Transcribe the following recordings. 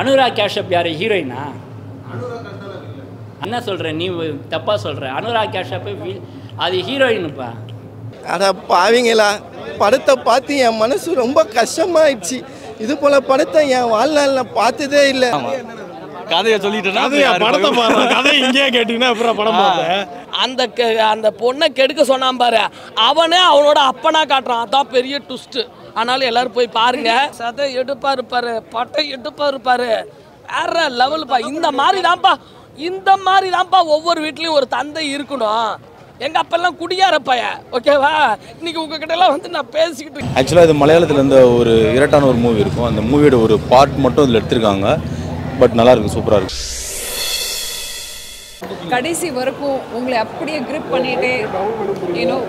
அனுராக் காஷ்யப் யார் ஹீரோயினா? என்ன சொல்கிற நீ, தப்பாக சொல்கிற. அனுராக் காஷ்யப் அது ஹீரோயினுப்பா. அட பாவீங்களா, படத்தை பார்த்து என் மனசு ரொம்ப கஷ்டமாயிடுச்சு. இது போல படத்தை என் வாழ்நாளில் பார்த்ததே இல்லை. கதையை சொல்லிட்டேன். அந்த பொண்ணை கெடுக்க சொன்னான் பாரு, அவனே அவனோட அப்பனா காட்டுறான். அதான் பெரிய ட்விஸ்ட். ஆனாலும் எல்லாரும் போய் பாருங்க. சதை எடுப்பா இருப்பாரு, பட்டை எடுப்பா இருப்பாரு, வேற லெவல்ப்பா. இந்த மாதிரி தான்ப்பா ஒவ்வொரு வீட்லயும் ஒரு தந்தை இருக்கணும். எங்கள் அப்பெல்லாம் குடியார பையன், ஓகேவா? இன்னைக்கு உங்ககிட்டலாம் வந்து நான் பேசிக்கிட்டு. ஆக்சுவலாக இது மலையாளத்தில் இருந்த ஒரு இரட்டான ஒரு மூவி இருக்கும். அந்த மூவியோட ஒரு பார்ட் மட்டும் இதில் எடுத்திருக்காங்க. பட் நல்லா இருக்கு, சூப்பராக இருக்கு. கடைசி வரைக்கும் உங்களை அப்படியே grip பண்ணிட்டே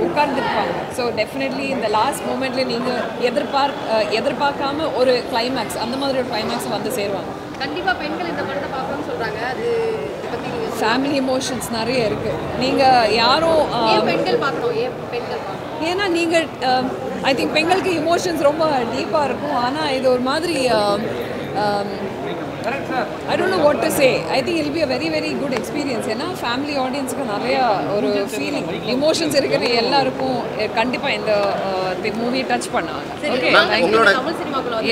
உட்கார்ந்துருப்பாங்க. ஸோ டெஃபினெட்லி இந்த லாஸ்ட் மூமெண்ட்ல நீங்கள் எதிர்பார்க்காம ஒரு கிளைமேக்ஸ், அந்த மாதிரி ஒரு கிளைமேக்ஸ் வந்து சேருவாங்க. கண்டிப்பாக பெண்கள் இந்த படத்தை பார்க்கணும்னு சொல்கிறாங்க. அது ஃபேமிலி எமோஷன்ஸ் நிறைய இருக்குது. நீங்கள் யாரும் பெண்கள் பார்க்கணும், ஏன்னா நீங்கள் ஐ திங்க் பெண்களுக்கு எமோஷன்ஸ் ரொம்ப டீப்பாக இருக்கும். ஆனால் இது ஒரு மாதிரி I don't know what to say. I think it'll be a very very good experience. ஏன்னா ஃபேமிலி ஆடியன்ஸுக்கு நிறையா ஒரு ஃபீலிங், எமோஷன்ஸ் இருக்கிற எல்லாருக்கும் கண்டிப்பாக இந்த மூவி டச் பண்ணுவாங்க.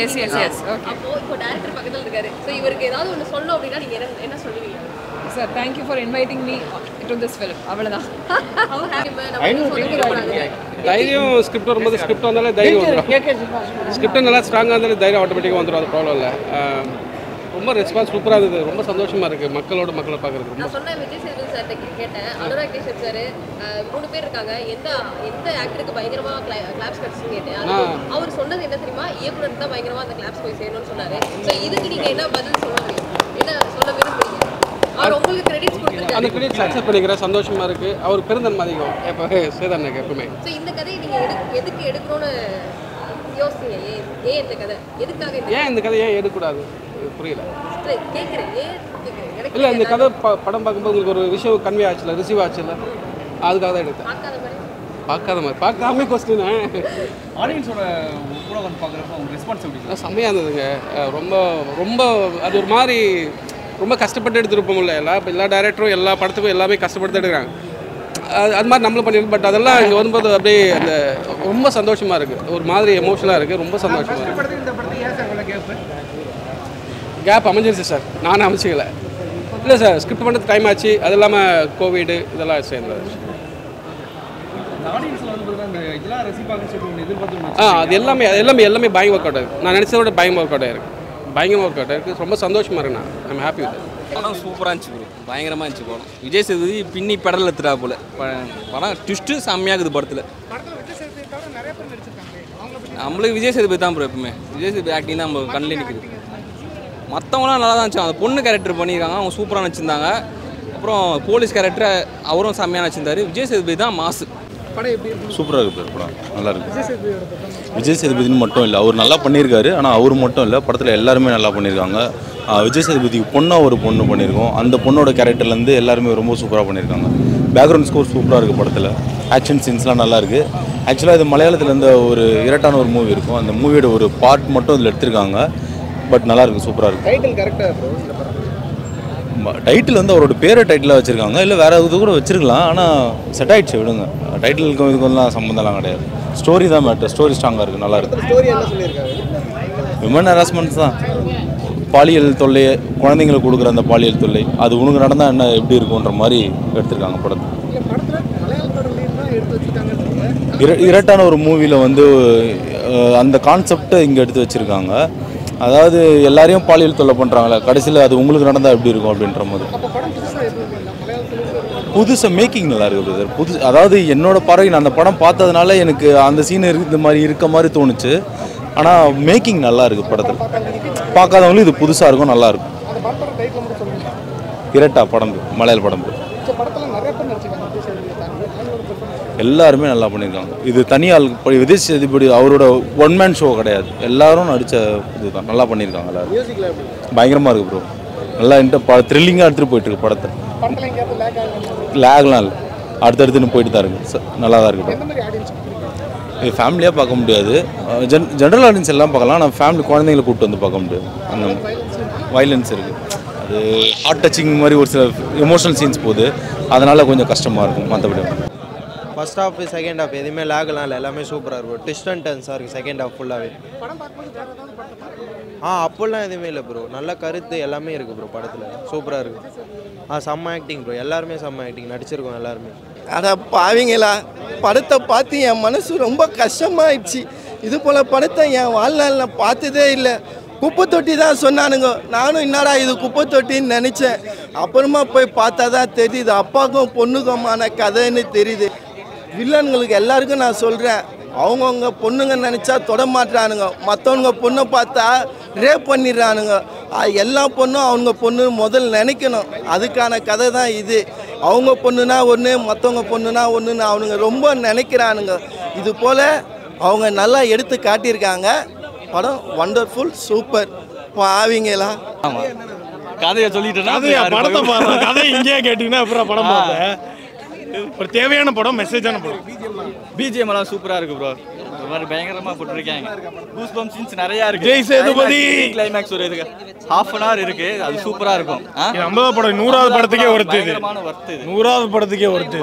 Yes yes yes okay. அப்போ இப்போ டைரக்டர் பக்கத்தில் இருக்காரு. ஸோ இவருக்கு ஏதாவது ஒன்று சொல்லணும் அப்படின்னா நீங்கள் என்ன சொல்லுவீங்க? Sir, thank you for inviting me to this film. அவ்வளோதான். தைரியம் ஸ்கிரிப்ட் வரும்போது, ஸ்கிரிப்ட் வந்தாலே தைரியம் வந்துடும். ஸ்கிரிப்ட் நல்லா ஸ்ட்ராங்காக இருந்தாலே தைரியம் ஆட்டோமேட்டிக்காக வந்துடும். அது ப்ராப்ளம் இல்லை. ரொம்ப ரெஸ்பான்ஸ் சூப்பராக இருந்தது. ரொம்ப சந்தோஷமாக இருக்குது மக்களை பார்க்குறது. நான் சொன்னேன் விஜய் சேதுபதி சார்ட்ட கேட்டேன், அனுராக் காஷ்யப் சார் 3 பேர் இருக்காங்க, எந்த ஆக்டருக்கு பயங்கரமாக கிளாப்ஸ் கிடச்சுன்னு கேட்டேன். அவர் சொன்னது என்ன தெரியுமா, இயக்குனர் தான் பயங்கரமாக அந்த கிளாப்ஸ் போய் சேரணும்னு சொன்னார். ஸோ இதுக்கு நீங்கள் என்ன பதில் சொல்ல முடியும், என்ன சொல்ல விரும்புகிறீங்க? அவர் உங்களுக்கு கிரெடிட்ஸ் கொடுத்துருக்காரு, அந்த கிரெடிட்ஸ் அக்செப்ட் பண்ணிக்கிறேன். சந்தோஷமாக இருக்குது. அவர் பெருந்தன்மை அதிகம் எப்போ சேதனுக்கு எப்பவுமே. ஸோ இந்த கதையை நீங்கள் எதுக்கு எடுக்கணும்னு யோசிங்க? ஏன் இந்த கதை, எதுக்காக, ஏன் இந்த கதையை ஏன் எடுக்கக்கூடாது? புரியல இல்லை, இந்த கதை படம் பார்க்கும்போது உங்களுக்கு ஒரு விஷயம் கன்வே ஆச்சுல, ரிசீவ் ஆச்சுல, அதுக்காக தான் எடுத்தேன். பார்க்காத மாதிரி பார்க்காம கொஸ்டின் ஆடியன்ஸோட கூட வந்து பார்க்குறப்ப அவங்க ரெஸ்பான்சிபிலிட்டி செம்மையாக இருந்ததுங்க. ரொம்ப ரொம்ப அது ஒரு மாதிரி ரொம்ப கஷ்டப்பட்டு எடுத்துருப்போம்ல. எல்லா டைரக்டரும் எல்லா படத்துக்கும் எல்லாமே கஷ்டப்பட்டு தான் எடுக்கிறாங்க. அது மாதிரி நம்மளும் பண்ணியிருக்கோம். பட் அதெல்லாம் இங்கே வரும்போது அப்படியே அந்த ரொம்ப சந்தோஷமாக இருக்குது, ஒரு மாதிரி எமோஷனலாக இருக்குது. ரொம்ப சந்தோஷமாக இருக்குது. கேப் அமைஞ்சிருச்சு சார், நானும் அமைச்சிக்கல. இல்லை சார், ஸ்கிரிப்ட் பண்ணுறது டைம் ஆச்சு, அது இல்லாமல் கோவிடு இதெல்லாம் சேர்ந்தது. அது எல்லாமே எல்லாமே எல்லாமே பயங்கர ஒர்க் அவுட் ஆகுது. நான் நினச்சத விட பயங்கர ஒர்க் அவுட் ஆகிருக்கு, பயங்கரமாக ஒர்க் அவுட் ஆகிருக்கு. ரொம்ப சந்தோஷமாக இருக்கு. நான் ஹாப்பி வித் இட். படம் சூப்பராக இருந்துச்சு ப்ரோ, பயங்கரமாக இருந்துச்சு படம். விஜய் சேதுபதி பின்னி பெடலில் எடுத்துட்டா போல படம். ட்விஸ்ட்டு செம்மையாகுது படத்தில். நம்மளுக்கு விஜய் சேதுபதி தான் ப்ரோ எப்பவுமே. விஜய் சேதுபதி ஆக்டிங் தான் நம்ம கண்ணில் நிற்குது. மற்றவங்களாம் நல்லா தான் இருந்துச்சு. அந்த பொண்ணு கேரக்டர் பண்ணியிருக்காங்க, அவங்க சூப்பராக வச்சுருந்தாங்க. அப்புறம் போலீஸ் கேரக்டரை அவரும் செம்மையாக வச்சுருந்தாரு. விஜய் சேதுபதி தான் மாசு. சூப்பராக இருக்குது படம், நல்லா இருக்குது. விஜய் சேதுபதினு மட்டும் இல்லை, அவர் நல்லா பண்ணியிருக்காரு. ஆனால் அவர் மட்டும் இல்லை, படத்தில் எல்லாருமே நல்லா பண்ணியிருக்காங்க. விஜய் சேதுபதிக்கு பொண்ணாக ஒரு பொண்ணு பண்ணியிருக்கோம். அந்த பொண்ணோட கேரக்டர்லேருந்து எல்லாருமே ரொம்ப சூப்பராக பண்ணியிருக்காங்க. பேக்ரவுண்ட் ஸ்கோர் சூப்பராக இருக்குது படத்தில். ஆக்ஷன் சீன்ஸ்லாம் நல்லா இருக்குது. ஆக்சுவலாக இது மலையாளத்தில் இருந்த ஒரு இரட்டான ஒரு மூவி இருக்கும். அந்த மூவியோட ஒரு பார்ட் மட்டும் இதில் எடுத்திருக்காங்க. பட் நல்லா இருக்குது, சூப்பராக இருக்குது. டைட்டில் கரெக்டாக, டைட்டில் வந்து அவரோட பேரை டைட்டிலாக வச்சுருக்காங்க. இல்லை வேறு இது கூட வச்சுருக்கலாம். ஆனால் செட் ஆகிடுச்சு, விடுங்க. டைட்டிலுக்கும் இதுக்கும்லாம் சம்மந்தம்லாம் கிடையாது. ஸ்டோரி தான் மேட்டர். ஸ்டோரி ஸ்ட்ராங்காக இருக்குது, நல்லா இருக்குது. விமன் ஹராஸ்மெண்ட்ஸ் தான், பாலியல் தொல்லையை குழந்தைங்களுக்கு கொடுக்குற அந்த பாலியல் தொல்லை, அது உனக்கு நடந்தால் என்ன எப்படி இருக்குன்ற மாதிரி எடுத்திருக்காங்க படத்தை. இரட்டான ஒரு மூவியில் வந்து அந்த கான்செப்டை இங்கே எடுத்து வச்சுருக்காங்க. அதாவது எல்லாரையும் பாலியல் தொல்லை பண்ணுறாங்களே, கடைசியில் அது உங்களுக்கு நடந்தால் எப்படி இருக்கும் அப்படின்ற மாதிரி. புதுசாக மேக்கிங் நல்லா இருக்குது சார். அதாவது என்னோடய பார்வை, நான் அந்த படம் பார்த்ததுனால எனக்கு அந்த சீன் இருக்க மாதிரி தோணுச்சு. ஆனால் மேக்கிங் நல்லா இருக்குது படத்தில். பார்க்காதவங்களும் இது புதுசாக இருக்கும், நல்லாயிருக்கும். இரட்டா படம்பு, மலையாள படம்பு, எல்லாருமே நல்லா பண்ணியிருக்காங்க. இது தனியால் விஜய் சேதுபதி அவரோட ஒன் மேன் ஷோ கிடையாது, எல்லாரும் நடித்த இதுதான். நல்லா பண்ணியிருக்காங்க, எல்லாரும் பயங்கரமாக இருக்குது ப்ரோ. நல்லா த்ரில்லிங்காக எடுத்துகிட்டு போயிட்டுருக்கு படத்தை. லேக்லாம் இல்லை, அடுத்தடுத்துன்னு போயிட்டு தான் இருக்குது. நல்லா தான் இருக்குது. ஃபேமிலியாக பார்க்க முடியாது, ஜென்ரல் ஆடியன்ஸ் எல்லாம் பார்க்கலாம். ஆனால் ஃபேமிலி குழந்தைங்களை கூப்பிட்டு வந்து பார்க்க முடியாது, அந்த வயலன்ஸ் இருக்குது. அது ஹார்ட் டச்சிங் மாதிரி ஒரு சில எமோஷனல் சீன்ஸ் போகுது, அதனால் கொஞ்சம் கஷ்டமாக இருக்கும். மற்றபடி ஃபர்ஸ்ட் ஹாஃப் செகண்ட் ஹாஃப் எதுவுமே லாகலாம் இல்லை, எல்லாமே சூப்பராக இருக்கும். ட்விஸ்ட் அண்ட் டர்ன்ஸாக இருக்குது செகண்ட் ஹாஃப் ஃபுல்லாகவே. அப்போல்லாம் எதுவுமே இல்லை ப்ரோ, நல்ல கருத்து எல்லாமே இருக்குது ப்ரோ படத்தில், சூப்பராக இருக்குது. செம்ம ஆக்டிங் ப்ரோ, எல்லாருமே செம்ம ஆக்டிங் நடிச்சிருக்கோம் எல்லாருமே. ஆனால் பாவீங்களா, படத்தை பார்த்து என் மனசு ரொம்ப கஷ்டமாகிடுச்சு. இது போல் படத்தை என் வாழ்நாள் நான் பார்த்ததே இல்லை. குப்பை தொட்டி தான் சொன்னானுங்க, நானும் என்னடா இது குப்பை தொட்டின்னு நினச்சேன். அப்புறமா போய் பார்த்தா தான் தெரியுது, அப்பாவுக்கும் பொண்ணுக்குமான கதைன்னு தெரியுது. வில்லன்களுக்கு எல்லாருக்கும் நான் சொல்கிறேன், அவங்கவுங்க பொண்ணுங்க நினச்சா தொட மாட்டுறானுங்க, மற்றவங்க பொண்ணை பார்த்தா ரேப் பண்ணிடுறானுங்க. எல்லா பொண்ணும் அவங்க பொண்ணு முதல் நினைக்கணும், அதுக்கான கதை தான் இது. அவங்க பொண்ணுனா ஒன்று, மற்றவங்க பொண்ணுனா ஒன்றுன்னு அவனுங்க ரொம்ப நினைக்கிறானுங்க. இது போல் அவங்க நல்லா எடுத்து காட்டியிருக்காங்க. படம் வண்டர்ஃபுல், சூப்பர். பாவீங்களா கதையை சொல்லிட்டேன்னா படத்தை பார்த்தேன், கதை இங்கேயே கேட்டிங்கன்னா அப்புறம் படம் பார்த்தேன். ஒரு தேவையான படம், மெசேஜான படம். பிஜிஎம் எல்லாம் சூப்பராக இருக்கு ப்ரோ, இந்த மாதிரி பயங்கரமாக போட்டுருக்காங்க. பூஸ் பம்ப் சீன்ஸ் நிறையா இருக்கு. விஜய் சேதுபதி கிளைமேக்ஸ் ஒரு இதுக்கு ஹாஃப் அன் ஹவர் இருக்கு, அது சூப்பராக இருக்கும். 50வது படம் 100வது படத்துக்கே ஒருத்து, 100வது படத்துக்கே ஒருத்து,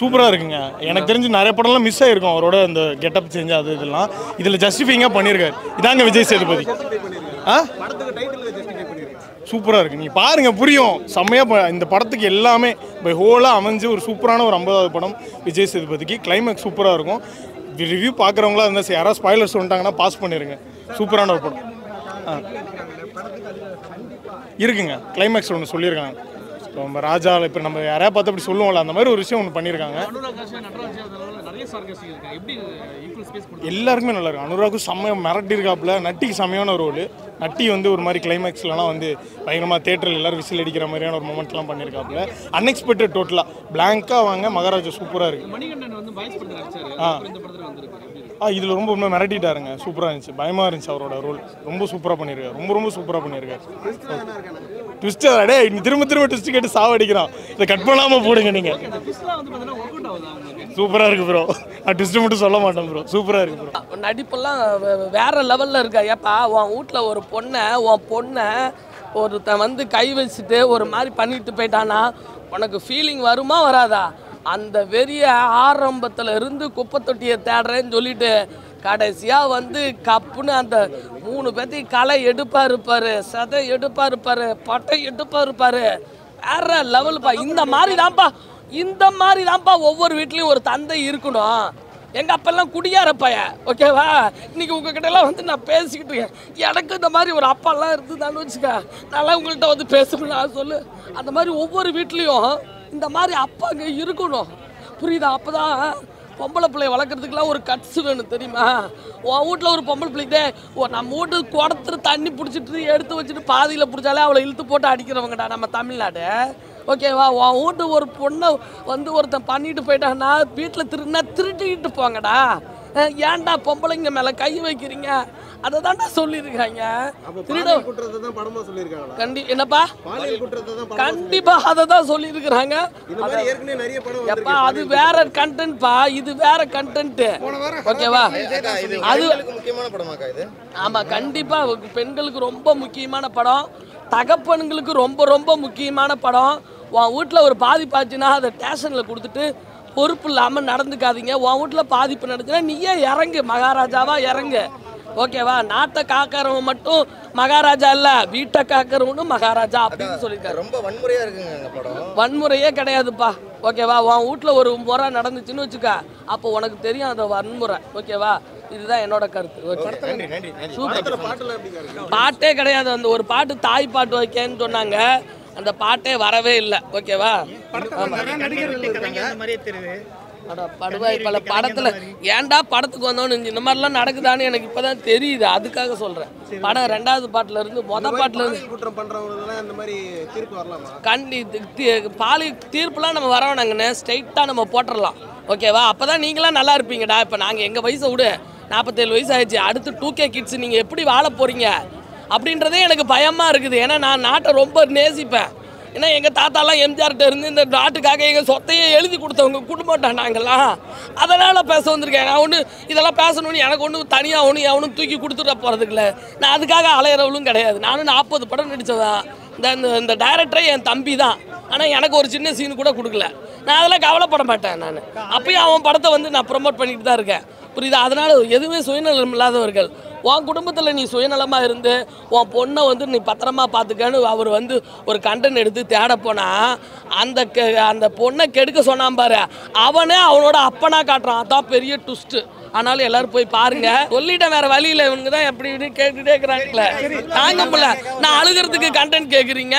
சூப்பராக இருக்குங்க. எனக்கு தெரிஞ்சு நிறைய படம்லாம் மிஸ் ஆகிருக்கும் அவரோட இந்த கெட்டப் செஞ்சு, அது இதெல்லாம் இதில் ஜஸ்டிஃபைங்காக பண்ணியிருக்காரு. இதாங்க விஜய் சேதுபதி. சூப்பராக இருக்குது, நீங்கள் பாருங்கள் புரியும். செம்மையாக இந்த படத்துக்கு எல்லாமே பை ஹோலாக அமைஞ்சு ஒரு சூப்பரான ஒரு 50வது படம் விஜய் சேதுபதிக்கு. கிளைமேக்ஸ் சூப்பராக இருக்கும். ரிவ்யூ பார்க்குறவங்களா இருந்தால் யாராவது ஸ்பாய்லர்ஸ் சொல்லிட்டாங்கன்னா பாஸ் பண்ணிடுங்க. சூப்பரான ஒரு படம் இருக்குங்க. கிளைமேக்ஸ் ஒன்று சொல்லியிருக்காங்க, ரொம்ப ராஜா இப்போ நம்ம யாரையா பார்த்து அப்படி சொல்லுவோம்ல, அந்த மாதிரி ஒரு விஷயம் ஒன்று பண்ணியிருக்காங்க. எல்லாருக்குமே நல்லா இருக்கும். அனுராகும் செம்மையாக மிரட்டி இருக்காப்புல, நட்டிக்கு செம்மையான ரோலு. நட்டி வந்து ஒரு மாதிரி கிளைமேக்ஸ்லாம் வந்து பயங்கரமாக தேட்டரில் எல்லோரும் விசில் அடிக்கிற மாதிரியான ஒரு மூமெண்ட்லாம் பண்ணியிருக்காப்புல. அன்எக்ஸ்பெக்டட் டோட்டலாக பிளாங்காக வாங்க. மகாராஜா சூப்பராக இருக்குது. இதில் ரொம்ப உண்மை மிரட்டிட்டாருங்க, சூப்பராக இருந்துச்சு. பயமாக இருந்துச்சு அவரோட ரோல், ரொம்ப சூப்பராக பண்ணியிருக்காரு, ரொம்ப ரொம்ப சூப்பராக பண்ணியிருக்காரு. ட்விஸ்ட் அடே திரும்ப திரும்ப ட்விஸ்ட் கேட்டு சாவடிக்கிறான். இதை கட் பண்ணாமல் போடுங்க நீங்கள். சூப்பராக இருக்குது ப்ரோ, நான் ட்விஸ்ட்டு மட்டும் சொல்ல மாட்டேன் ப்ரோ, சூப்பராக இருக்குது ப்ரோ. நடிப்பெல்லாம் வேறு லெவலில் இருக்கா. ஏப்பா உன் வீட்டில் ஒரு பொண்ணை ஒருத்தன் வந்து கை வச்சுட்டு ஒரு மாதிரி பண்ணிட்டு போயிட்டானா உனக்கு ஃபீலிங் வருமா வராதா? அந்த வெறிய ஆரம்பத்தில் இருந்து குப்பை தொட்டியை தேடுறேன்னு சொல்லிட்டு கடைசியாக வந்து கப்புன்னு அந்த 3 பேர்த்தையும் களை எடுப்பாக இருப்பார், சதை எடுப்பாக இருப்பார், பட்டை எடுப்பாக இருப்பார். வேற லெவலுப்பா. இந்த மாதிரி தான்ப்பா ஒவ்வொரு வீட்லேயும் ஒரு தந்தை இருக்கணும். எங்கள் அப்பெல்லாம் குடியாரப்பைய, ஓகேவா? இன்றைக்கி உங்ககிட்டலாம் வந்து நான் பேசிக்கிட்டு இருக்கேன், எனக்கு இந்த மாதிரி ஒரு அப்பாலாம் இருந்துதான்னு வச்சுக்க, நான்லாம் உங்கள்கிட்ட வந்து பேசணும் சொல்லு. அந்த மாதிரி ஒவ்வொரு வீட்லேயும் இந்த மாதிரி அப்பாங்க இருக்கணும், புரியுதா? அப்போ தான் பொம்பளை பிள்ளைய வளர்க்குறதுக்குலாம் ஒரு கட்ஸ் வேணும், தெரியுமா? உன் வீட்டில் ஒரு பொம்பளை பிள்ளைக்கே நம்ம வீட்டு குடத்துல தண்ணி பிடிச்சிட்டு எடுத்து வச்சுட்டு பாதியில் பிடிச்சாலே அவளை இழுத்து போட்டு அடிக்கிறவங்கடா நம்ம தமிழ்நாடு, ஓகேவா? உன் வீட்டு ஒரு பொண்ணை வந்து ஒருத்தன் பண்ணிட்டு போயிட்டாங்கன்னா வீட்டில் திருட்டிக்கிட்டு போங்கடா. ஏன்டா பொம்பளைங்க மேலே கை வைக்கிறீங்க? அதை தான்டா சொல்லியிருக்காங்க. என்னப்பா கண்டிப்பா அதை தான் சொல்லியிருக்கிறாங்க. எப்பா அது வேற கண்டென்ட்பா, இது வேற கண்டென்ட், ஓகேவா? அது முக்கியமான படமாக்கா இது. ஆமா கண்டிப்பா, பெண்களுக்கு ரொம்ப முக்கியமான படம், தகப்பன்களுக்கு ரொம்ப ரொம்ப முக்கியமான படம். உன் வீட்டில் ஒரு பாதிப்பாச்சுன்னா அதை ஸ்டேஷனில் கொடுத்துட்டு பொறுப்பு இல்லாமல் நடந்துக்காதீங்க. உன் வீட்டில் பாதிப்பு நடந்துச்சுன்னா நீயே இறங்கு, மகாராஜாவா இறங்கு, ஓகேவா? நாட்டை காக்கிறவன் மட்டும் மகாராஜா இல்ல, வீட்டை காக்கிறவனும் மகாராஜா அப்படின்னு சொல்லியிருக்காரு. ரொம்ப வன்முறையா இருக்குங்க, வன்முறையே கிடையாதுப்பா, ஓகேவா? உன் வீட்டில் ஒரு முறை நடந்துச்சுன்னு வச்சுக்கா, அப்போ உனக்கு தெரியும் அந்த வன்முறை, ஓகேவா? இதுதான் என்னோட கருத்து. பாட்டே கிடையாது, அந்த ஒரு பாட்டு தாய் பாட்டு வைக்கன்னு சொன்னாங்க, அந்த பாட்டே வரவே இல்லை, ஓகேவா? படுவாய்ப்பல படத்தில் ஏன்டா படத்துக்கு வந்தோன்னு இந்த மாதிரிலாம் நடக்குதான்னு எனக்கு இப்போ தான் தெரியுது, அதுக்காக சொல்கிறேன். படம் 2வது பாட்டில் இருந்து மொதல் பாட்டில் இருந்து கண்டி பாலி தீர்ப்புலாம் நம்ம வரவனாங்கன்னு ஸ்ட்ரைட்டாக நம்ம போட்டுடலாம், ஓகேவா? அப்போ தான் நீங்களாம் நல்லா இருப்பீங்கடா. இப்போ நாங்கள் எங்கள் வயசை விட 47 வயசு ஆயிடுச்சு, அடுத்து 2K கிட்ஸ் நீங்கள் எப்படி வாழ போகிறீங்க அப்படின்றதே எனக்கு பயமாக இருக்குது. ஏன்னா நான் நாட்டை ரொம்ப நேசிப்பேன், ஏன்னா எங்கள் தாத்தாலாம் எம்ஜிஆர்கிட்ட இருந்து இந்த நாட்டுக்காக எங்கள் சொத்தையே எழுதி கொடுத்தவங்க குடும்பம்டா நாங்கள்லாம். அதனால் பேச வந்திருக்கேன். நான் ஒன்று இதெல்லாம் பேசணும்னு எனக்கு ஒன்றும் தனியாக ஒன்று அவனும் தூக்கி கொடுத்துட போகிறதுக்குல நான் அதுக்காக அலையிறவளும் கிடையாது. நானும் 40 படம் நடித்ததான். இந்த டைரக்டரே என் தம்பி தான். ஆனால் எனக்கு ஒரு சின்ன சீனு கூட கொடுக்கல. நான் அதெல்லாம் கவலைப்பட மாட்டேன். நான் அப்பயும் அவன் படத்தை வந்து நான் ப்ரொமோட் பண்ணிக்கிட்டு தான் இருக்கேன். புரியுதா? அதனால் எதுவுமே சுயநலம் இல்லாதவர்கள். உன் குடும்பத்தில் நீ சுயநலமாக இருந்து உன் பொண்ணை வந்து நீ பத்திரமா பார்த்துக்கன்னு அவர் வந்து ஒரு கண்டென்ட் எடுத்து தேட போனால் அந்த பொண்ணை கெடுக்க சொன்னான் பாரு, அவனே அவனோட அப்பனா காட்டுறான். அதான் பெரிய ட்விஸ்ட்டு. ஆனாலும் எல்லாரும் போய் பாருங்க. சொல்லிட்டேன், வேற வழி இல்லை. இவனுக்கு தான் எப்படி கேட்டுட்டே இருக்கிறாங்களே, தாங்க முடியல. நான் அழுகிறதுக்கு கண்டென்ட் கேட்குறீங்க,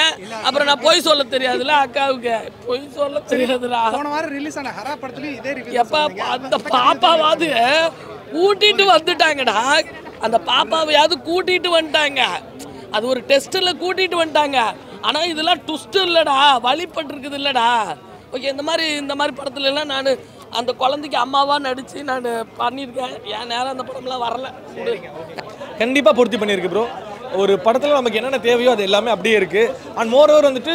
அப்புறம் நான் போய் சொல்ல தெரியாதுல்ல அக்காவுக்கு, போய் சொல்ல தெரியாதுல்ல. எப்போ அந்த பாப்பாவாது கூட்டிட்டு வந்துட்டாங்கடா, அந்த பாப்பாவையாவது கூட்டிட்டு வந்துட்டாங்க. அது ஒரு டெஸ்ட்டில் கூட்டிட்டு வந்துட்டாங்க. ஆனால் இதெல்லாம் ட்விஸ்ட் இல்லைடா, வழிபட்டுருக்குது இல்லைடா. ஓகே, இந்த மாதிரி படத்துலலாம் நான் அந்த குழந்தைக்கு அம்மாவாக நடித்து நான் பண்ணியிருக்கேன். என் நேரம் அந்த படம்லாம் வரல. கண்டிப்பாக பூர்த்தி பண்ணியிருக்கு ப்ரோ. ஒரு படத்தில் நமக்கு என்னென்ன தேவையோ அது எல்லாமே அப்படியே இருக்குது. அண்ட் மோரோவர் வந்துட்டு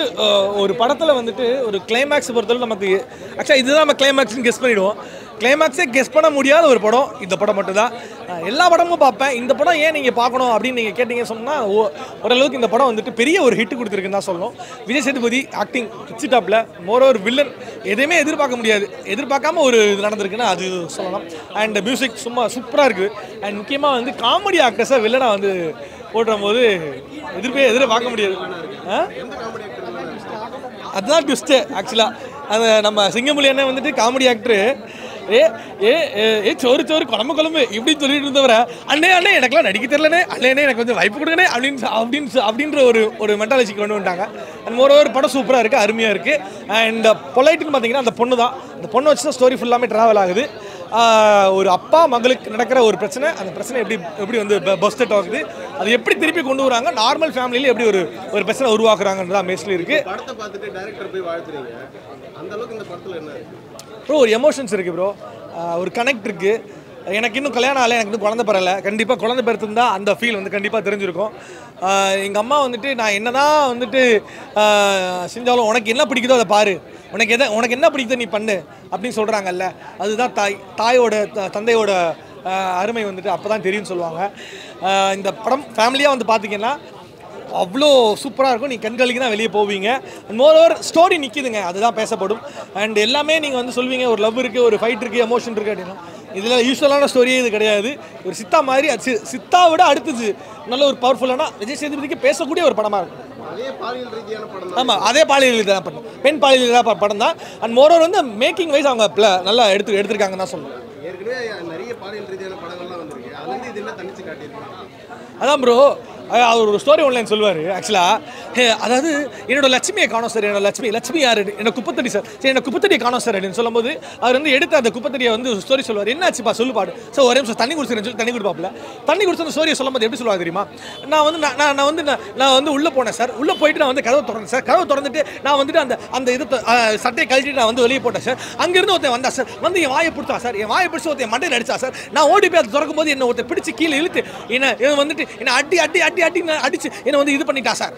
ஒரு படத்தில் வந்துட்டு ஒரு கிளைமேக்ஸ் பொறுத்தவரை நமக்கு ஆக்சுவலாக இதுதான் நம்ம கிளைமேக்ஸ்னு கெஸ் பண்ணிவிடுவோம். கிளைமேக்ஸே கெஸ் பண்ண முடியாத ஒரு படம் இந்த படம் மட்டும்தான். எல்லா படமும் பார்ப்பேன். இந்த படம் ஏன் நீங்கள் பார்க்கணும் அப்படின்னு நீங்கள் கேட்டீங்க சொன்னால், ஓரளவுக்கு இந்த படம் வந்துட்டு பெரிய ஒரு ஹிட் கொடுத்துருக்குன்னு தான் சொல்லணும். விஜய் சேதுபதி ஆக்டிங் பிச்சு டாப்பில், மோரோவர் வில்லன் எதையுமே எதிர்பார்க்க முடியாது, எதிர்பார்க்காம ஒரு இது நடந்திருக்குன்னா அது சொல்லலாம். அண்ட் மியூசிக் சும்மா சூப்பராக இருக்குது. அண்ட் முக்கியமாக வந்து காமெடி ஆக்டர்ஸாக வில்லனாக வந்து போடும்போது எதிர்பார்க்க முடியாது. அதுதான் ட்விஸ்ட்டு ஆக்சுவலாக. அது நம்ம சிங்கமொழி அண்ணன் வந்துட்டு காமெடி ஆக்டரு ஏ ஏ ஏ சோறு சோறு குழம்பு குழம்பு இப்படின்னு சொல்லிட்டு இருந்தவரை, அண்ணே அண்ணே எனக்குலாம் நடிக்க தெரியலனே, அண்ணே எனக்கு கொஞ்சம் வாய்ப்பு கொடுக்கணே அப்படின்ற ஒரு மென்டாலஜிக்கு கொண்டு வந்துட்டாங்க. அண்ட் மோரோவர் படம் சூப்பராக இருக்குது, அருமையாக இருக்குது. அண்ட் பொலைட்டுன்னு பார்த்தீங்கன்னா அந்த பொண்ணு தான், அந்த பொண்ணை வச்சு தான் ஸ்டோரி ஃபுல்லாமே ட்ராவல் ஆகுது. ஒரு அப்பா மகளுக்கு நடக்கிற ஒரு பிரச்சனை, அந்த பிரச்சனை எப்படி வந்து பஸ்ட் ஆகுது, அது எப்படி திருப்பி கொண்டு வராங்க, நார்மல் ஃபேமிலியில் எப்படி ஒரு பிரச்சனை உருவாக்குறாங்கன்றதான் மேஸ்ட்லி இருக்குது. படத்தை பார்த்துட்டு டைரக்டர் போய் வாழ்த்துறீங்க, அந்த அளவுக்கு இந்த படத்தில் என்ன ப்ரோ? ஒரு எமோஷன்ஸ் இருக்குது ப்ரோ, ஒரு கனெக்ட் இருக்குது. எனக்கு இன்னும் கல்யாணம் ஆகலை, எனக்கு இன்னும் குழந்தை பிறலை. கண்டிப்பாக குழந்தை பிறத்துருந்தா அந்த ஃபீல் வந்து கண்டிப்பாக தெரிஞ்சிருக்கும். எங்கள் அம்மா வந்துட்டு நான் என்ன தான் வந்துட்டு செஞ்சாலும் உனக்கு என்ன பிடிக்குதோ அதை பாரு, உனக்கு என்ன பிடிக்குதோ நீ பண்ணு அப்படின்னு சொல்கிறாங்கல்ல, அதுதான் தாயோட தந்தையோட அருமை வந்துட்டு அப்போ தான் தெரியும்னு சொல்லுவாங்க. இந்த படம் ஃபேமிலியாக வந்து பார்த்திங்கன்னா அவ்வளோ சூப்பராக இருக்கும். நீங்கள் கண்களுக்கு தான் வெளியே போவீங்க. அண்ட் மோரோவர் ஸ்டோரி நிற்கிதுங்க, அதுதான் பேசப்படும். அண்ட் எல்லாமே நீங்கள் வந்து சொல்வீங்க, ஒரு லவ் இருக்குது, ஒரு ஃபைட் இருக்குது, எமோஷன் இருக்குது அப்படின்னா. இதில் யூஸ்வலான ஸ்டோரியே இது கிடையாது. ஒரு சித்தா மாதிரி, அது சித்தா விட அடுத்தது நல்ல ஒரு பவர்ஃபுல்லான விஜய் சேதுபதிக்கு பேசக்கூடிய ஒரு படமாக இருக்கும். ஆமாம், அதே பாலியல் இதான படம், பெண் பாலியல் இதாக படம் தான். அண்ட் மோரோவர் வந்து மேக்கிங் வைஸ் அவங்க நல்லா எடுத்திருக்காங்கன்னு தான் சொல்லணும். அதான் ப்ரோ, அவர் ஒரு ஸ்டோரி ஒன்லைன் சொல்லுவார் ஆக்சுவலாக. அதாவது என்னோடய லட்சுமியை காணோம் சார், என்னோடய லட்சுமி யார், என்னோட குப்பத்தடி சார், சரி என்னோட குப்பத்தடியை காணோம் சார் அப்படின்னு சொல்லும்போது அவர் வந்து எடுத்து அந்த குப்பத்தடியை வந்து ஸ்டோரி சொல்லுவார். என்ன ஆச்சுப்பா சொல்லுப்பாடு சார், ஒரே நிமிஷம் தண்ணி குடிச்சுன்னு சொல்லி தண்ணி கொடுப்பாப்பில்ல. தண்ணி குடிச்சு அந்த ஸ்டோரியை சொல்லும்போது எப்படி சொல்லுவாங்க தெரியுமா? நான் வந்து உள்ளே போனேன் சார், உள்ளே போயிட்டு நான் வந்து கதவை திறந்தேன் சார், கதவை திறந்துட்டு நான் வந்துட்டு அந்த இது சட்டையை கழட்டிட்டு நான் வந்து வெளியே போட்டேன் சார். அங்கேருந்து ஒருத்தன் வந்தா சார், வந்து என் வாயை பிடிச்சா சார், என் வாயை பிடிச்சி ஒருத்தன் மண்டையை அடிச்சா சார். நான் ஓடி போய் அதை திறக்கும் போது என்னை ஒருத்தன் பிடிச்சி கீழே இழுத்து என்ன வந்துட்டு என்னை அடி அடி அடி அடிச்சு என்ன வந்து இது பண்ணிட்டா சார்.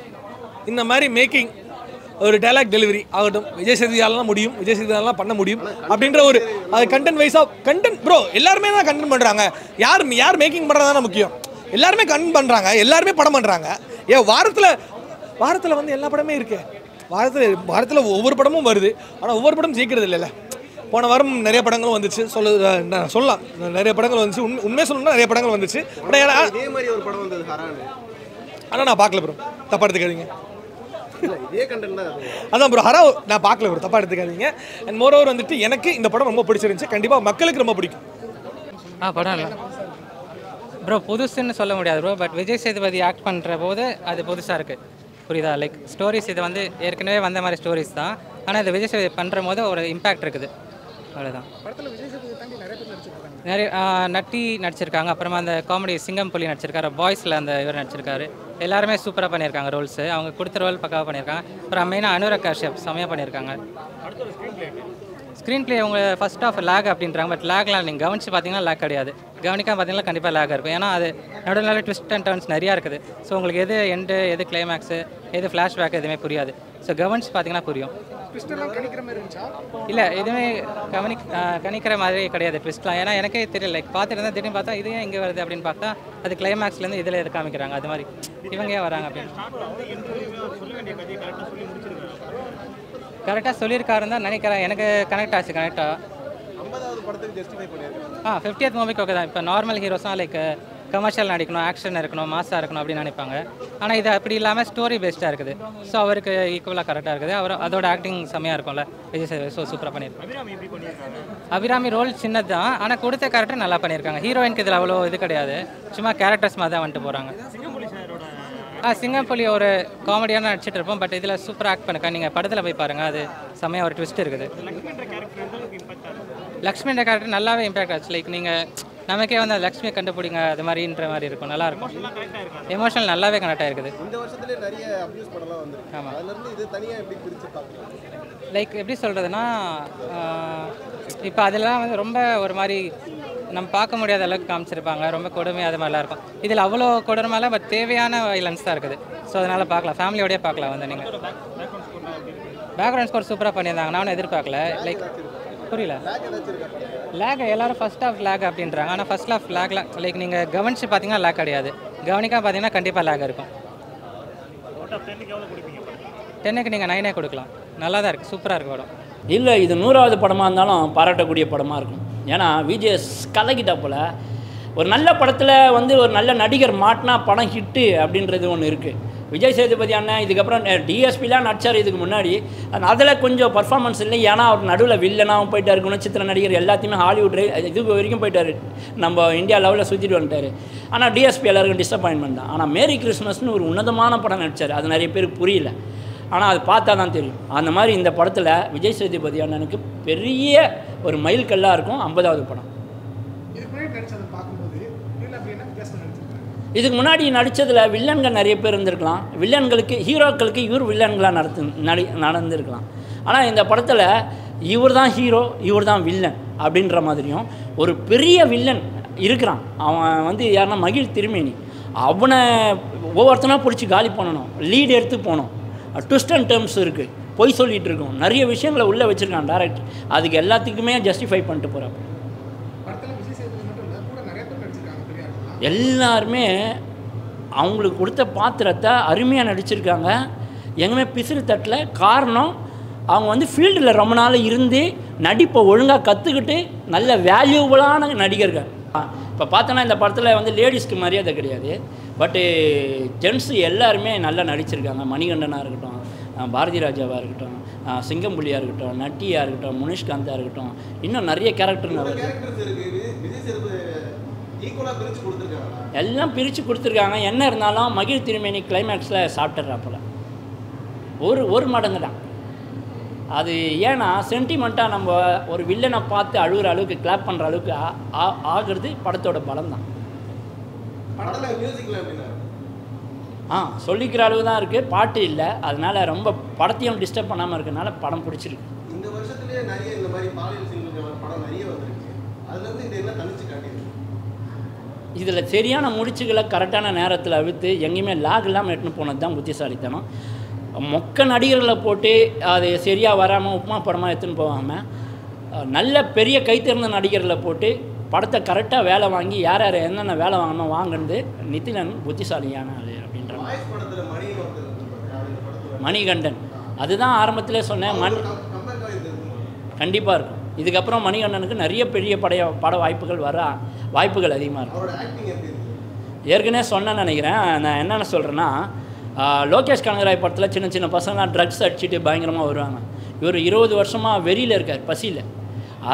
இந்த மாதிரி மேக்கிங் ஒரு டைலாக் டெலிவரி ஆகட்டும், விஜய் சேதுபதியாலாம் முடியும், விஜய் சேதுபதியாலாம் பண்ண முடியும் அப்படின்ற ஒரு அது கண்டென்ட் வைஸாக கண்டென்ட். ப்ரோ எல்லாருமே தான் கண்டென்ட் பண்ணுறாங்க, யார் மேக்கிங் பண்ணுறதான முக்கியம். எல்லாருமே கண்டென்ட் பண்ணுறாங்க, எல்லாருமே படம் பண்ணுறாங்க. ஏன் வாரத்தில் வந்து எல்லா படமே இருக்கு, வாரத்தில் ஒவ்வொரு படமும் வருது. ஆனால் ஒவ்வொரு படமும் ஜெயிக்கிறது இல்லைல்ல. போன வாரம் நிறைய படங்களும் வந்துச்சு, சொல்லலாம் நிறைய படங்கள் வந்துச்சு, உண்மையை சொல்லணும்னா நிறைய படங்கள் வந்துச்சு. இதே மாதிரி ஒரு படம் வந்தது ஹரானு, ஆனால் நான் பார்க்கல ப்ரோ, தப்பாக எடுத்துக்காதீங்க. அதான் ப்ரோ ஹரா நான் பார்க்கல ப்ரோ, தப்பாக எடுத்துக்காதீங்க. அண்ட் மோரோவர் வந்துட்டு எனக்கு இந்த படம் ரொம்ப பிடிச்சிருந்துச்சு, கண்டிப்பாக மக்களுக்கு ரொம்ப பிடிக்கும். படம் இல்லை ப்ரோ, புதுசுன்னு சொல்ல முடியாது bro, but Vijay Sethupathi act பண்ணுற போது அது புதுசாக இருக்குது. புரியுதா? லைக் ஸ்டோரிஸ் இது வந்து ஏற்கனவே வந்த மாதிரி ஸ்டோரிஸ் தான், ஆனால் இது விஜய் சேதுபதி பண்ணுற போது ஒரு இம்பேக்ட் இருக்குது, அவ்வளோதான். நிறைய நட்டி நடிச்சிருக்காங்க, அப்புறமா அந்த காமெடி சிங்கம் புலி நடிச்சிருக்காரு, பாய்ஸில் அந்த இவர் நடிச்சிருக்காரு. எல்லாருமே சூப்பராக பண்ணியிருக்காங்க ரோல்ஸு, அவங்க கொடுத்த ரோல் பக்காவாக பண்ணியிருக்காங்க. அப்புறம் மெயினாக அனுராக் காஷ்யப் செம்மையாக பண்ணியிருக்காங்க. ஸ்க்ரீன் பிளே அவங்க ஃபர்ஸ்ட் ஆஃப் லேக் அப்படின்றாங்க. பட் லேக்லாம் நீங்கள் கவனிச்சு பார்த்தீங்கன்னா லேக் கிடையாது, கவனிக்காமல் பார்த்தீங்கன்னா கண்டிப்பாக லேக் இருக்கும். ஏன்னா அது நடுவில் ட்விஸ்ட் அண்ட் டர்ன்ஸ் நிறையா இருக்குது. ஸோ உங்களுக்கு எது எண்டு, எது கிளைமேக்ஸு, எது ஃப்ளாஷ்பேக் எதுவுமே புரியாது. ஸோ கவனிச்சு பார்த்தீங்கன்னா புரியும். இல்லை எதுவுமே கணிக்கிற மாதிரி கிடையாது ட்விஸ்ட்லாம். ஏன்னா எனக்கே தெரியல, லைக் பார்த்துருந்தா திடீர்னு பார்த்தா இது ஏன் இங்கே வருது அப்படின்னு பார்த்தா அது கிளைமேக்ஸ்லேருந்து இதில் எது காமிக்கிறாங்க, அது மாதிரி இவங்க ஏன் வராங்க அப்படின்னு கரெக்டாக சொல்லியிருக்காருன்னு தான் நினைக்கிறேன். எனக்கு கனெக்ட் ஆச்சு, கனெக்டாக 50th மூவிக்கு ஓகே தான். இப்போ நார்மல் ஹீரோஸ்னால் லைக் கமர்ஷியல் நடிக்கணும், ஆக்ஷன் இருக்கணும், மாஸாக இருக்கணும் அப்படின்னு நினைப்பாங்க. ஆனால் இது அப்படி இல்லாமல் ஸ்டோரி பேஸ்டாக இருக்குது. ஸோ அவருக்கு ஈக்குவலாக கரெக்டாக இருக்குது. அவர் அதோட ஆக்டிங் செம்மையாக இருக்கும்ல, விஜய் சேதுபதி. ஸோ சூப்பராக பண்ணியிருக்காங்க. அபிராமி ரோல் சின்னது தான், ஆனால் கொடுத்த கேரக்டர் நல்லா பண்ணியிருக்காங்க. ஹீரோயினுக்கு இதில் அவ்வளோ இது கிடையாது, சும்மா கேரக்டர்ஸ் மாதிரி தான் வந்துட்டு போகிறாங்க. சிங்கம்புலி ஒரு காமெடியான நடிச்சிட்டு இருப்போம், பட் இதில் சூப்பர் ஆக்ட் பண்ணுங்க. நீங்கள் படத்தில் போய் பாருங்கள், அது செம்மையாக ஒரு ட்விஸ்ட் இருக்குது. லக்ஷ்மின்ற கேரக்டர் நல்லாவே இம்பாக்ட் ஆச்சு. லைக் நீங்கள் நமக்கே வந்து அந்த லக்ஷ்மியை கண்டுபிடிங்க அது மாதிரின்ற மாதிரி இருக்கும், நல்லாயிருக்கும். எமோஷனல் நல்லாவே கனெக்ட் ஆகிருக்குது. ஆமாம், லைக் எப்படி சொல்கிறதுனா இப்போ அதெல்லாம் வந்து ரொம்ப ஒரு மாதிரி நம்ம பார்க்க முடியாத அளவுக்கு காமிச்சிருப்பாங்க, ரொம்ப கொடுமையாக அது மாதிரிலாம் இருக்கும். இதில் அவ்வளோ கொடுமையில பட் தேவையான வைலன்ஸ் தான் இருக்குது. ஸோ அதனால் பார்க்கலாம், ஃபேமிலியோடய பார்க்கலாம். வந்து நீங்கள் பேக்ரவுண்ட் ஸ்கோர் சூப்பராக பண்ணியிருந்தாங்க, நானும் எதிர்பார்க்கல. லைக் புரியல லேக், எல்லோரும் ஃபஸ்ட் ஆஃப் லேக் அப்படின்றாங்க. ஆனால் ஃபஸ்ட் ஆஃப் லேக்லாம் லைக் நீங்கள் கவனிச்சு பார்த்தீங்கன்னா லேக் கிடையாது, கவனிக்காக பார்த்தீங்கன்னா கண்டிப்பாக லேக் இருக்கும். 10க்கு நீங்கள் 9 கொடுக்கலாம். நல்லா தான் இருக்குது, சூப்பராக இருக்கும் படம். இல்லை இது 100வது படமாக இருந்தாலும் பாராட்டக்கூடிய படமாக இருக்கும். ஏன்னா விஜய் கலக்கிட்ட போல் ஒரு நல்ல படத்தில் வந்து ஒரு நல்ல நடிகர் மாட்டினா படம் ஹிட்டு அப்படின்றது ஒன்று இருக்குது. விஜய் சேதுபதி அண்ணன் இதுக்கப்புறம் டிஎஸ்பிலாம் நடிச்சார் இதுக்கு முன்னாடி, அதில் கொஞ்சம் பர்ஃபார்மன்ஸ் இல்லை. ஏன்னா அவர் நடுவில் வில்லனாகவும் போயிட்டார், குணச்சித்திர நடிகர் எல்லாத்தையுமே ஹாலிவுட் இது வரைக்கும் போயிட்டார், நம்ம இந்தியா லெவலில் சுற்றிட்டு வந்துட்டார். ஆனால் டிஎஸ்பி எல்லாருக்கும் டிஸப்பாயின்மெண்ட் தான். ஆனால் மேரி கிறிஸ்மஸ்னு ஒரு உன்னதமான படம் நடித்தார், அது நிறைய பேருக்கு புரியல, ஆனால் அது பார்த்தா தான் தெரியும். அந்த மாதிரி இந்த படத்தில் விஜய் சேதுபதி அண்ணனுக்கு பெரிய ஒரு மைல்கல்லாக இருக்கும் 50வது படம். இதுக்கு முன்னாடி நடித்ததில் வில்லன்கள் நிறைய பேர் இருந்திருக்கலாம், வில்லன்களுக்கு ஹீரோக்களுக்கு இவர் வில்லன்களாக நடந்திருக்கலாம். ஆனால் இந்த படத்தில் இவர் தான் ஹீரோ, இவர் தான் வில்லன் அப்படின்ற மாதிரியும் ஒரு பெரிய வில்லன் இருக்கிறான். அவன் வந்து யாருன்னா மகிழ் திருமேனி. அவனை ஒவ்வொருத்தனாக பிடிச்சி காலி பண்ணணும், லீடு எடுத்து போகணும். ட்விஸ்ட் அண்ட் டேர்ம்ஸ் இருக்குது, பொய் சொல்லிகிட்டு இருக்கோம், நிறைய விஷயங்களை உள்ளே வச்சுருக்கான் டேரக்டர். அதுக்கு எல்லாத்துக்குமே ஜஸ்டிஃபை பண்ணிட்டு போகிறப்ப எல்லாருமே அவங்களுக்கு கொடுத்த பாத்திரத்தை அருமையாக நடிச்சிருக்காங்க. எங்கேயுமே பிசிறு தட்டில் காரணம் அவங்க வந்து ஃபீல்டில் ரொம்ப நாள் இருந்து நடிப்பை ஒழுங்காக கற்றுக்கிட்டு நல்ல வேல்யூபுளான நடிகர்கள். இப்போ பார்த்தோன்னா இந்த படத்தில் வந்து லேடிஸ்க்கு மரியாதை கிடையாது, பட்டு ஜென்ஸு எல்லாருமே நல்லா நடிச்சிருக்காங்க. மணிகண்டனாக இருக்கட்டும், பாரதி ராஜாவாக இருக்கட்டும், சிங்கம்புலியாக இருக்கட்டும், நட்டியாக இருக்கட்டும், முனிஷ்காந்தாக இருக்கட்டும், இன்னும் நிறைய கேரக்டர் எல்லாம் பிரித்து கொடுத்துருக்காங்க. என்ன இருந்தாலும் மகிழ் திருமேனி கிளைமேக்ஸில் சாப்பிட்றாப்புல ஒரு மடங்கு தான் அது. ஏன்னா சென்டிமெண்ட்டாக நம்ம ஒரு வில்லனை பார்த்து அழுகிற அளவுக்கு கிளாப் பண்ணுற அளவுக்கு ஆகிறது படத்தோட பலம் தான். சொல்லிக்கிற அளவு தான் இருக்குது, பாட்டு இல்லை. அதனால் ரொம்ப படத்தையும் டிஸ்டர்ப் பண்ணாமல் இருக்கிறதுனால படம் பிடிச்சிருக்கு. இந்த வருஷத்துலேயே நிறைய இந்த மாதிரி பாலியல் சீன்கள் படம் நிறைய வந்துருக்கு. அதுலேருந்து இது என்ன தனிச்சு காட்டியிருக்கு, இதில் சரியான முடிச்சுகளை கரெக்டான நேரத்தில் அழுத்து எங்கேயுமே லாக் இல்லாமல் எட்டுன்னு போனது தான் புத்திசாலித்தனம். மொக்க நடிகர்களை போட்டு அது சரியாக வராமல் உப்புமா படமாக எடுத்துன்னு போகாமல் நல்ல பெரிய கைத்திறந்த நடிகர்களை போட்டு படத்தை கரெக்டாக வேலை வாங்கி யார் யார் என்னென்ன வேலை வாங்கணும் வாங்கினது நிதிலன் புத்திசாலியான ஆள் அப்படின்ற மணிகண்டன். அதுதான் ஆரம்பத்திலே சொன்னேன், கண்டிப்பாக இருக்கும். இதுக்கப்புறம் மணிகண்டனுக்கு நிறைய பெரிய பட வாய்ப்புகள் வாய்ப்புகள் அதிகமாக இருக்கும். ஏற்கனவே சொன்னேன்னு நினைக்கிறேன். நான் என்னென்ன சொல்கிறேன்னா, லோகேஷ் கனகராஜ் படத்தில் சின்ன சின்ன பசங்களாம் ட்ரக்ஸ் அடிச்சுட்டு பயங்கரமாக வருவாங்க. இவர் 20 வருஷமாக வெளியில் இருக்கார், பசியில்.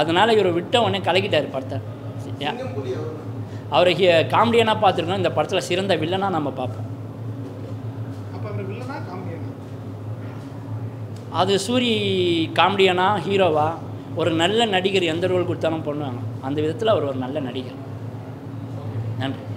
அதனால் இவர் விட்ட உடனே கலக்கிட்டார் படத்தை. அவரை காமெடியனாக பார்த்துருக்கோம், இந்த படத்தில் சிறந்த வில்லனாக நம்ம பார்ப்போம். அது சூரி காமெடியனா ஹீரோவா ஒரு நல்ல நடிகர் எந்த ரோல் கொடுத்தாலும் பண்ணுவாங்க. அந்த விதத்தில் அவர் ஒரு நல்ல நடிகர். நன்றி.